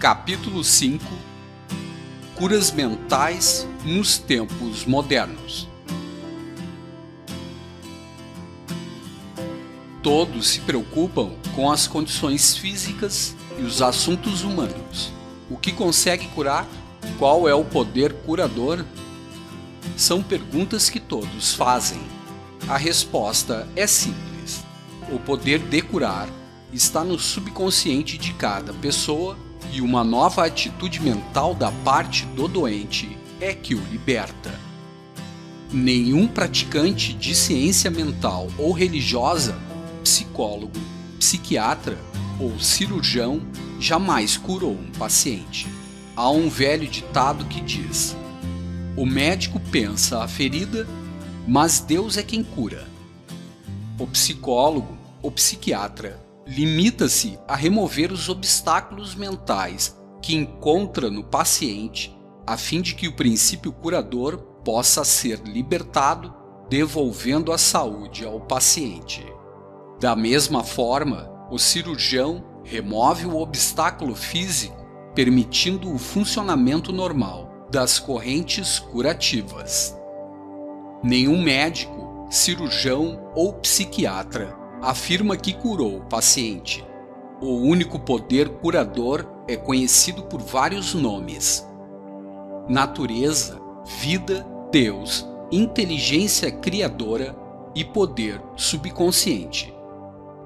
Capítulo 5 – Curas mentais nos tempos modernos. Todos se preocupam com as condições físicas e os assuntos humanos. O que consegue curar? Qual é o poder curador? São perguntas que todos fazem. A resposta é simples. O poder de curar está no subconsciente de cada pessoa. E uma nova atitude mental da parte do doente é que o liberta. Nenhum praticante de ciência mental ou religiosa, psicólogo, psiquiatra ou cirurgião jamais curou um paciente. Há um velho ditado que diz: o médico pensa a ferida, mas Deus é quem cura. O psicólogo ou psiquiatra limita-se a remover os obstáculos mentais que encontra no paciente, a fim de que o princípio curador possa ser libertado, devolvendo a saúde ao paciente. Da mesma forma, o cirurgião remove o obstáculo físico, permitindo o funcionamento normal das correntes curativas. Nenhum médico, cirurgião ou psiquiatra afirma que curou o paciente. O único poder curador é conhecido por vários nomes: natureza, vida, Deus, inteligência criadora e poder subconsciente.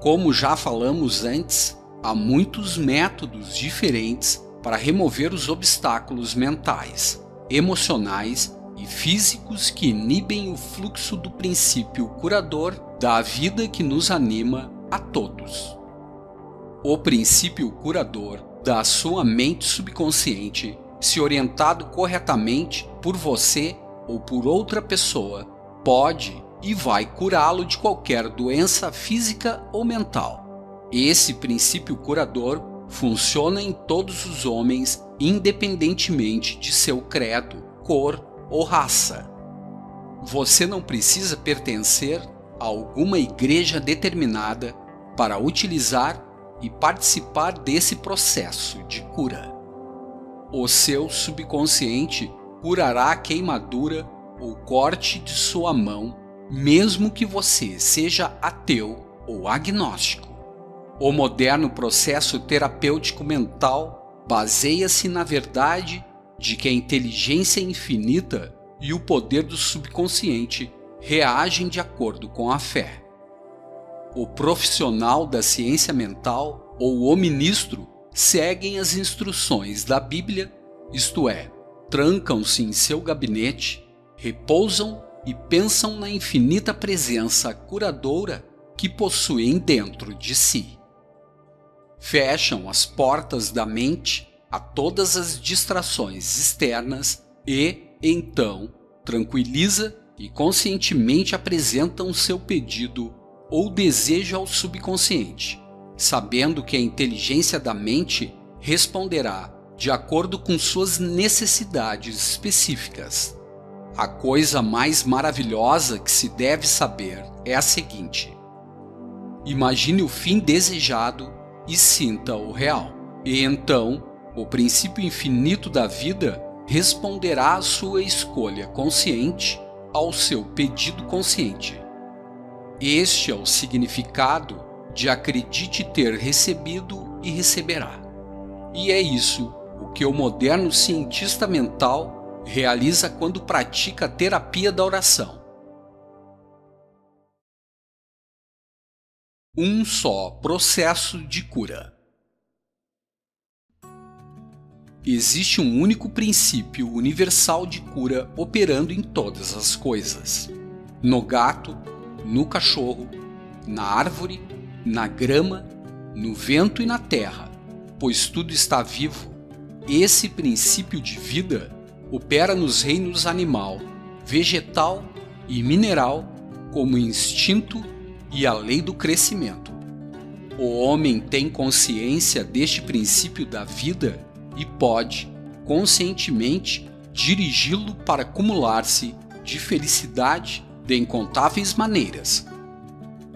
Como já falamos antes, há muitos métodos diferentes para remover os obstáculos mentais, emocionais e físicos que inibem o fluxo do princípio curador da vida que nos anima a todos. O princípio curador da sua mente subconsciente, se orientado corretamente por você ou por outra pessoa, pode e vai curá-lo de qualquer doença física ou mental. Esse princípio curador funciona em todos os homens, independentemente de seu credo, cor ou raça. Você não precisa pertencer a alguma igreja determinada para utilizar e participar desse processo de cura. O seu subconsciente curará a queimadura ou corte de sua mão, mesmo que você seja ateu ou agnóstico. O moderno processo terapêutico mental baseia-se na verdade de que a inteligência infinita e o poder do subconsciente reagem de acordo com a fé. o profissional da ciência mental ou o ministro seguem as instruções da Bíblia, isto é, trancam-se em seu gabinete, repousam e pensam na infinita presença curadora que possuem dentro de si. Fecham as portas da mente a todas as distrações externas e, então, tranquiliza e conscientemente apresentam seu pedido ou desejo ao subconsciente, sabendo que a inteligência da mente responderá de acordo com suas necessidades específicas. A coisa mais maravilhosa que se deve saber é a seguinte: imagine o fim desejado e sinta-o real, e então o princípio infinito da vida responderá à sua escolha consciente, ao seu pedido consciente. Este é o significado de acredite ter recebido e receberá. E é isso o que o moderno cientista mental realiza quando pratica a terapia da oração. Um só processo de cura. Existe um único princípio universal de cura operando em todas as coisas. No gato, no cachorro, na árvore, na grama, no vento e na terra, pois tudo está vivo. Esse princípio de vida opera nos reinos animal, vegetal e mineral como instinto e a lei do crescimento. O homem tem consciência deste princípio da vida e pode, conscientemente, dirigi-lo para acumular-se de felicidade de incontáveis maneiras.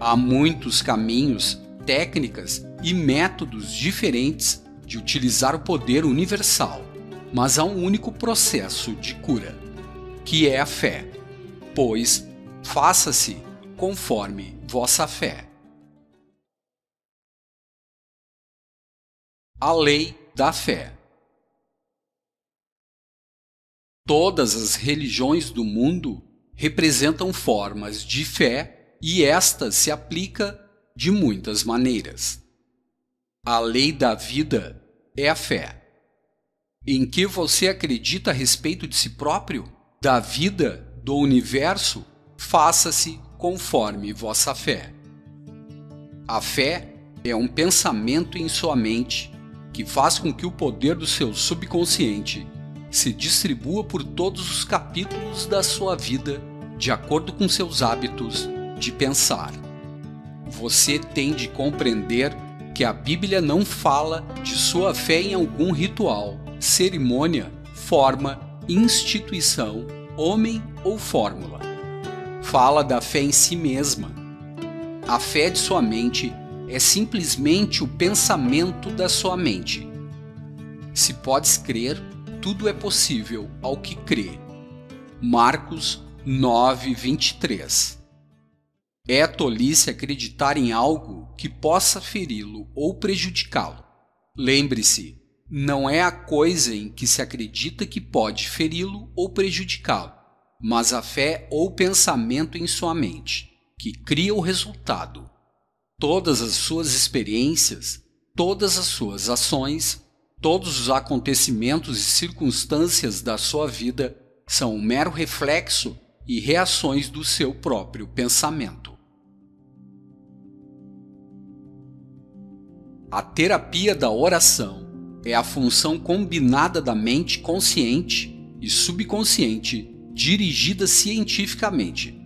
Há muitos caminhos, técnicas e métodos diferentes de utilizar o poder universal, mas há um único processo de cura, que é a fé, pois faça-se conforme vossa fé. A lei da fé. Todas as religiões do mundo representam formas de fé e esta se aplica de muitas maneiras. A lei da vida é a fé. Em que você acredita a respeito de si próprio, da vida, do universo, faça-se conforme vossa fé. A fé é um pensamento em sua mente que faz com que o poder do seu subconsciente se distribua por todos os capítulos da sua vida, de acordo com seus hábitos de pensar. Você tem de compreender que a Bíblia não fala de sua fé em algum ritual, cerimônia, forma, instituição, homem ou fórmula. Fala da fé em si mesma. A fé de sua mente é simplesmente o pensamento da sua mente. Se podes crer, tudo é possível ao que crê. Marcos 9:23. É tolice acreditar em algo que possa feri-lo ou prejudicá-lo. Lembre-se, não é a coisa em que se acredita que pode feri-lo ou prejudicá-lo, mas a fé ou pensamento em sua mente, que cria o resultado. Todas as suas experiências, todas as suas ações, todos os acontecimentos e circunstâncias da sua vida são um mero reflexo e reações do seu próprio pensamento. A terapia da oração é a função combinada da mente consciente e subconsciente dirigida cientificamente.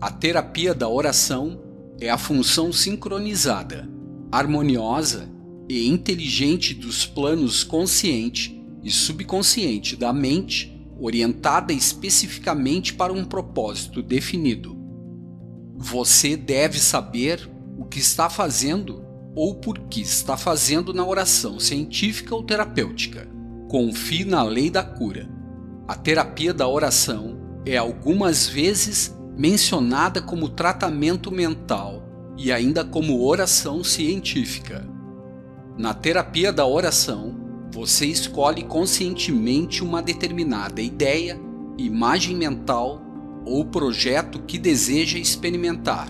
A terapia da oração é a função sincronizada, harmoniosa e inteligente dos planos consciente e subconsciente da mente, orientada especificamente para um propósito definido. Você deve saber o que está fazendo ou por que está fazendo na oração científica ou terapêutica. Confie na lei da cura. A terapia da oração é algumas vezes mencionada como tratamento mental e ainda como oração científica. Na terapia da oração, você escolhe conscientemente uma determinada ideia, imagem mental, ou projeto que deseja experimentar.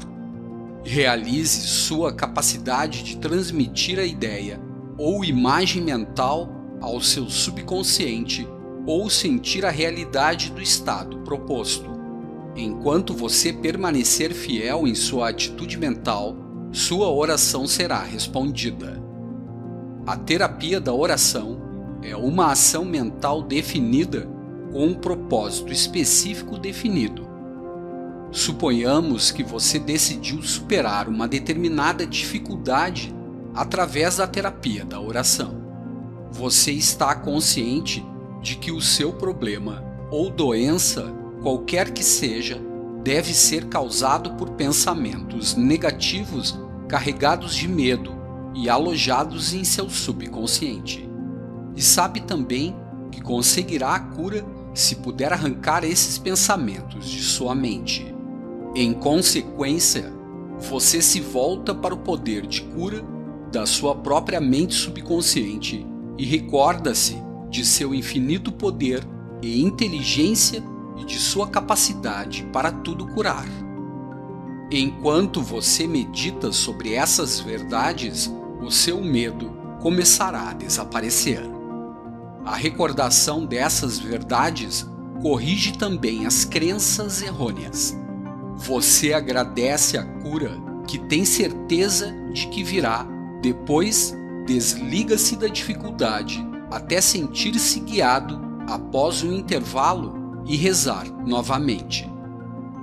Realize sua capacidade de transmitir a ideia ou imagem mental ao seu subconsciente ou sentir a realidade do estado proposto. Enquanto você permanecer fiel em sua atitude mental, sua oração será respondida. A terapia da oração é uma ação mental definida com um propósito específico definido. Suponhamos que você decidiu superar uma determinada dificuldade através da terapia da oração. Você está consciente de que o seu problema ou doença, qualquer que seja, deve ser causado por pensamentos negativos carregados de medo e alojados em seu subconsciente. E sabe também que conseguirá a cura se puder arrancar esses pensamentos de sua mente. Em consequência, você se volta para o poder de cura da sua própria mente subconsciente e recorda-se de seu infinito poder e inteligência e de sua capacidade para tudo curar. Enquanto você medita sobre essas verdades, o seu medo começará a desaparecer. A recordação dessas verdades corrige também as crenças errôneas. Você agradece a cura que tem certeza de que virá, depois desliga-se da dificuldade até sentir-se guiado após um intervalo e rezar novamente.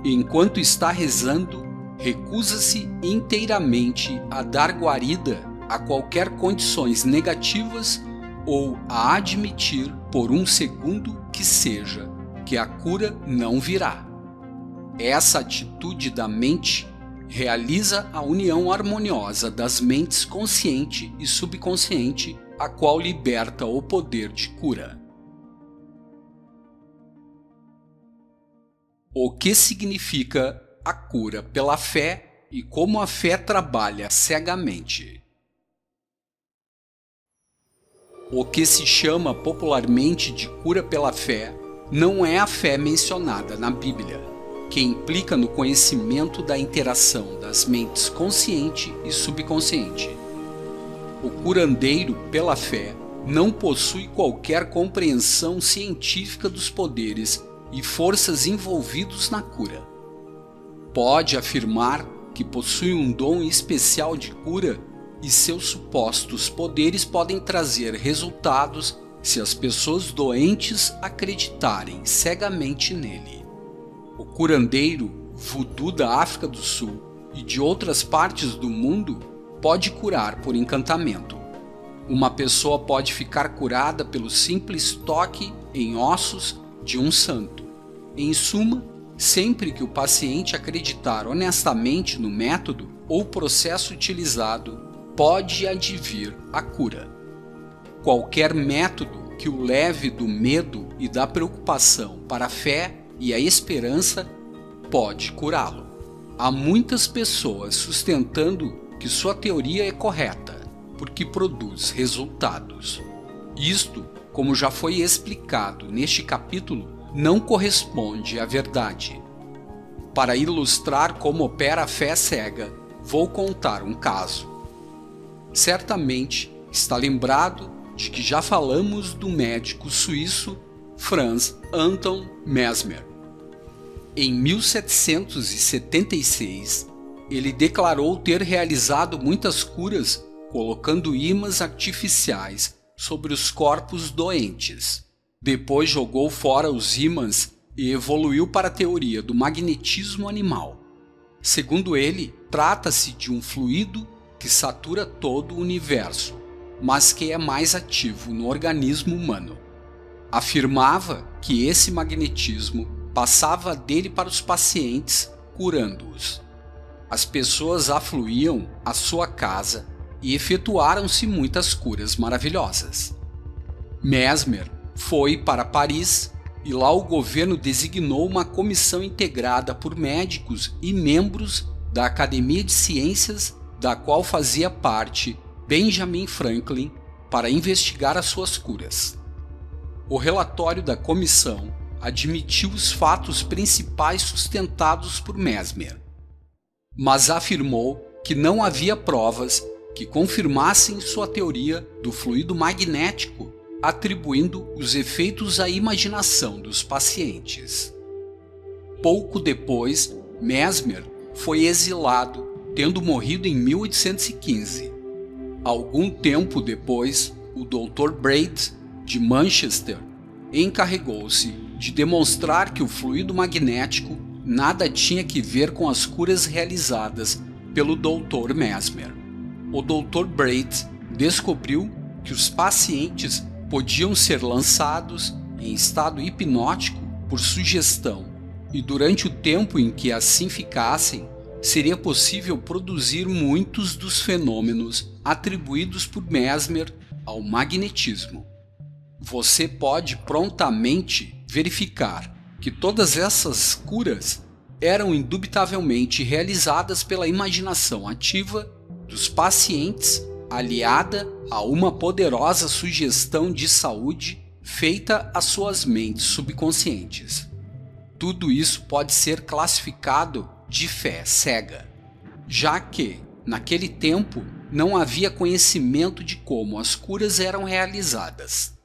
Enquanto está rezando, recusa-se inteiramente a dar guarida a qualquer condições negativas ou a admitir por um segundo que seja que a cura não virá. Essa atitude da mente realiza a união harmoniosa das mentes consciente e subconsciente, a qual liberta o poder de cura. O que significa a cura pela fé e como a fé trabalha cegamente? O que se chama popularmente de cura pela fé não é a fé mencionada na Bíblia, que implica no conhecimento da interação das mentes consciente e subconsciente. O curandeiro pela fé não possui qualquer compreensão científica dos poderes e forças envolvidos na cura. Pode afirmar que possui um dom especial de cura e seus supostos poderes podem trazer resultados se as pessoas doentes acreditarem cegamente nele. O curandeiro voodoo da África do Sul e de outras partes do mundo pode curar por encantamento. Uma pessoa pode ficar curada pelo simples toque em ossos de um santo. Em suma, sempre que o paciente acreditar honestamente no método ou processo utilizado, pode advir a cura. Qualquer método que o leve do medo e da preocupação para a fé e a esperança pode curá-lo. Há muitas pessoas sustentando que sua teoria é correta, porque produz resultados. Isto, como já foi explicado neste capítulo, não corresponde à verdade. Para ilustrar como opera a fé cega, vou contar um caso. Certamente está lembrado de que já falamos do médico suíço Franz Anton Mesmer. Em 1776, ele declarou ter realizado muitas curas colocando ímãs artificiais sobre os corpos doentes. Depois jogou fora os ímãs e evoluiu para a teoria do magnetismo animal. Segundo ele, trata-se de um fluido que satura todo o universo, mas que é mais ativo no organismo humano. Afirmava que esse magnetismo passava dele para os pacientes, curando-os. As pessoas afluíam à sua casa e efetuaram-se muitas curas maravilhosas. Mesmer foi para Paris e lá o governo designou uma comissão integrada por médicos e membros da Academia de Ciências, da qual fazia parte Benjamin Franklin, para investigar as suas curas. O relatório da comissão admitiu os fatos principais sustentados por Mesmer, mas afirmou que não havia provas que confirmassem sua teoria do fluido magnético, atribuindo os efeitos à imaginação dos pacientes. Pouco depois, Mesmer foi exilado, tendo morrido em 1815. Algum tempo depois, o Dr. Braid, de Manchester, encarregou-se de demonstrar que o fluido magnético nada tinha que ver com as curas realizadas pelo Dr. Mesmer. O Dr. Braid descobriu que os pacientes podiam ser lançados em estado hipnótico por sugestão, e durante o tempo em que assim ficassem, seria possível produzir muitos dos fenômenos atribuídos por Mesmer ao magnetismo. Você pode prontamente verificar que todas essas curas eram indubitavelmente realizadas pela imaginação ativa dos pacientes, aliada a uma poderosa sugestão de saúde feita às suas mentes subconscientes. Tudo isso pode ser classificado de fé cega, já que, naquele tempo, não havia conhecimento de como as curas eram realizadas.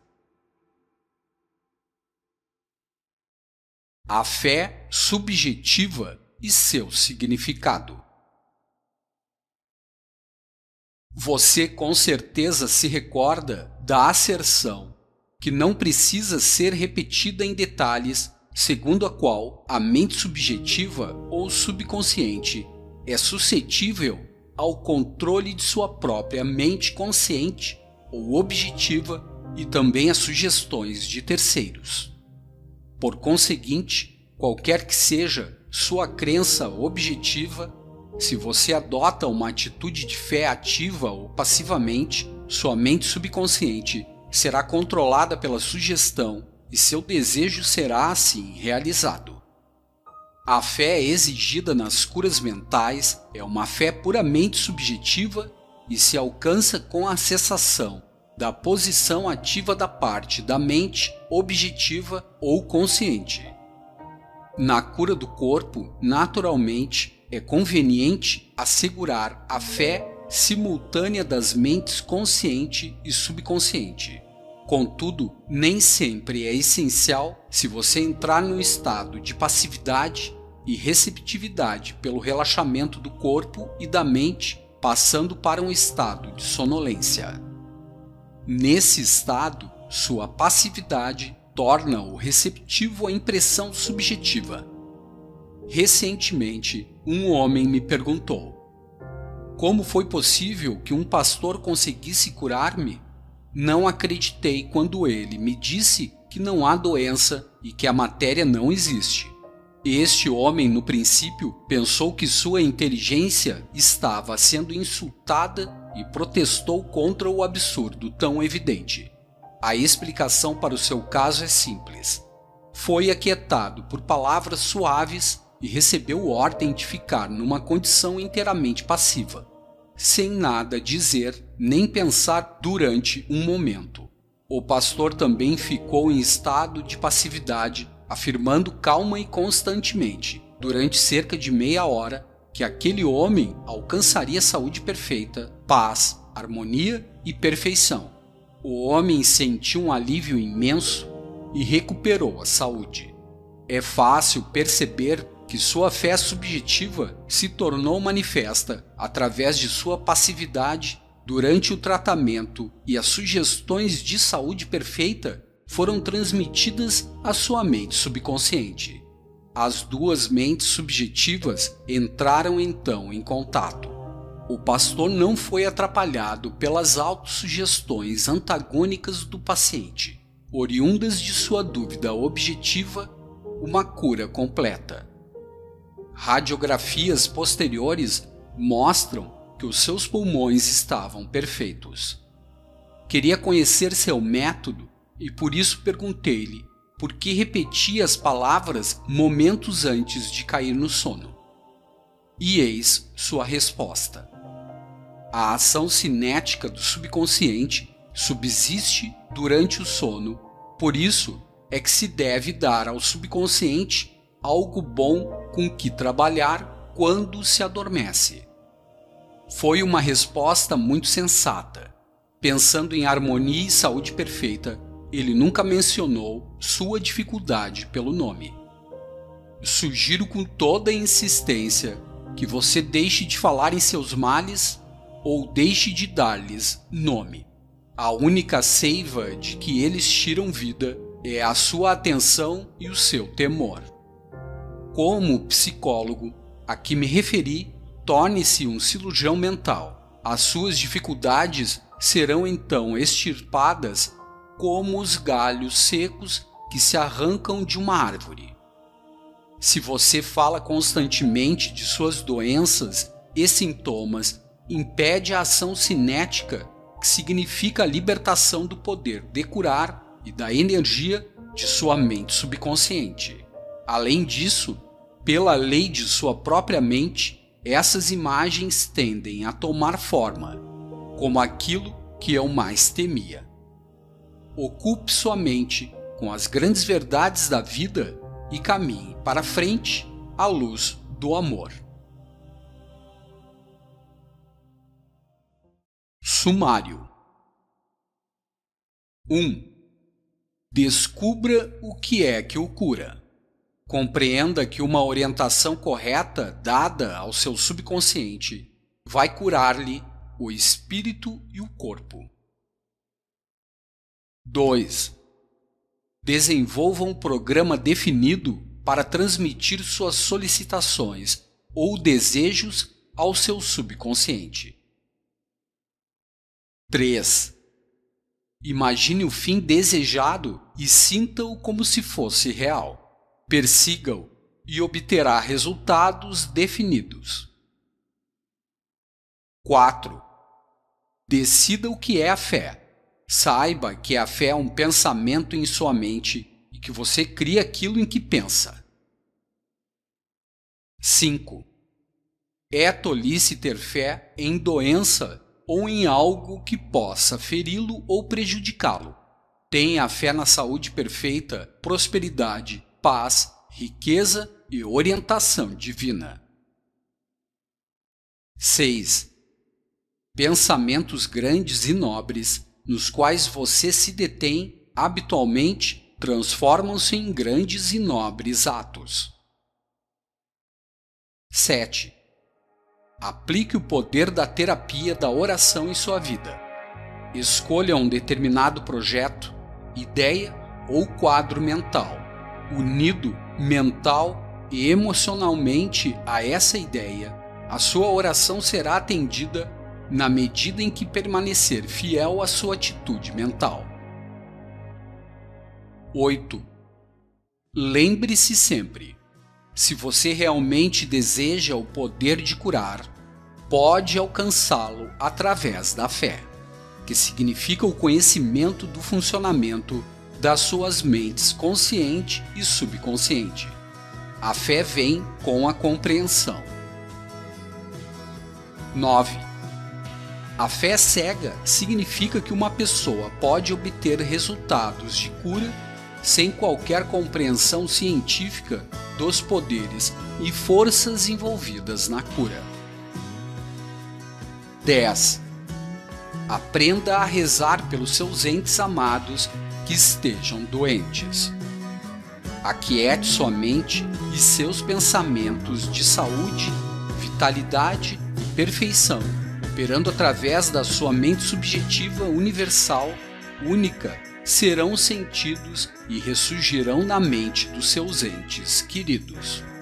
A fé subjetiva e seu significado. Você com certeza se recorda da asserção, que não precisa ser repetida em detalhes, segundo a qual a mente subjetiva ou subconsciente é suscetível ao controle de sua própria mente consciente ou objetiva e também a sugestões de terceiros. Por conseguinte, qualquer que seja sua crença objetiva, se você adota uma atitude de fé ativa ou passivamente, sua mente subconsciente será controlada pela sugestão e seu desejo será, assim, realizado. A fé exigida nas curas mentais é uma fé puramente subjetiva e se alcança com a cessação da posição ativa da parte da mente objetiva ou consciente. Na cura do corpo, naturalmente, é conveniente assegurar a fé simultânea das mentes consciente e subconsciente. Contudo, nem sempre é essencial se você entrar no estado de passividade e receptividade pelo relaxamento do corpo e da mente, passando para um estado de sonolência. Nesse estado, sua passividade torna-o receptivo à impressão subjetiva. Recentemente, um homem me perguntou: como foi possível que um pastor conseguisse curar-me? Não acreditei quando ele me disse que não há doença e que a matéria não existe. Este homem, no princípio, pensou que sua inteligência estava sendo insultada e protestou contra o absurdo tão evidente. A explicação para o seu caso é simples. Foi aquietado por palavras suaves e recebeu ordem de ficar numa condição inteiramente passiva, sem nada dizer nem pensar durante um momento. O pastor também ficou em estado de passividade, afirmando calma e constantemente, durante cerca de meia hora, que aquele homem alcançaria saúde perfeita, paz, harmonia e perfeição. O homem sentiu um alívio imenso e recuperou a saúde. É fácil perceber que sua fé subjetiva se tornou manifesta através de sua passividade durante o tratamento e as sugestões de saúde perfeita foram transmitidas à sua mente subconsciente. As duas mentes subjetivas entraram então em contato. O pastor não foi atrapalhado pelas autossugestões antagônicas do paciente, oriundas de sua dúvida objetiva, uma cura completa. Radiografias posteriores mostram que os seus pulmões estavam perfeitos. Queria conhecer seu método e por isso perguntei-lhe por que repetia as palavras momentos antes de cair no sono. E eis sua resposta. A ação cinética do subconsciente subsiste durante o sono, por isso é que se deve dar ao subconsciente algo bom com que trabalhar quando se adormece. Foi uma resposta muito sensata. Pensando em harmonia e saúde perfeita, ele nunca mencionou sua dificuldade pelo nome. Sugiro com toda a insistência que você deixe de falar em seus males ou deixe de dar-lhes nome. A única seiva de que eles tiram vida é a sua atenção e o seu temor. Como psicólogo, a que me referi, torne-se um cirurgião mental. As suas dificuldades serão então extirpadas como os galhos secos que se arrancam de uma árvore. Se você fala constantemente de suas doenças e sintomas, impede a ação cinética, que significa a libertação do poder de curar e da energia de sua mente subconsciente. Além disso, pela lei de sua própria mente, essas imagens tendem a tomar forma, como aquilo que eu mais temia. Ocupe sua mente com as grandes verdades da vida e caminhe para frente à luz do amor. Sumário 1. Descubra o que é que o cura. Compreenda que uma orientação correta dada ao seu subconsciente vai curar-lhe o espírito e o corpo. 2. Desenvolva um programa definido para transmitir suas solicitações ou desejos ao seu subconsciente. 3. Imagine o fim desejado e sinta-o como se fosse real. Persiga-o e obterá resultados definidos. 4. Decida o que é a fé. Saiba que a fé é um pensamento em sua mente e que você cria aquilo em que pensa. 5. É tolice ter fé em doença ou em algo que possa feri-lo ou prejudicá-lo. Tenha fé na saúde perfeita, prosperidade, paz, riqueza e orientação divina. 6. Pensamentos grandes e nobres, nos quais você se detém, habitualmente transformam-se em grandes e nobres atos. 7. Aplique o poder da terapia da oração em sua vida. Escolha um determinado projeto, ideia ou quadro mental. Unido mental e emocionalmente a essa ideia, a sua oração será atendida na medida em que permanecer fiel à sua atitude mental. 8. Lembre-se sempre, se você realmente deseja o poder de curar, pode alcançá-lo através da fé, que significa o conhecimento do funcionamento das suas mentes consciente e subconsciente. A fé vem com a compreensão. 9. A fé cega significa que uma pessoa pode obter resultados de cura sem qualquer compreensão científica dos poderes e forças envolvidas na cura. 10. Aprenda a rezar pelos seus entes amados que estejam doentes. Aquiete sua mente e seus pensamentos de saúde, vitalidade e perfeição, operando através da sua mente subjetiva universal, única, serão sentidos e ressurgirão na mente dos seus entes queridos.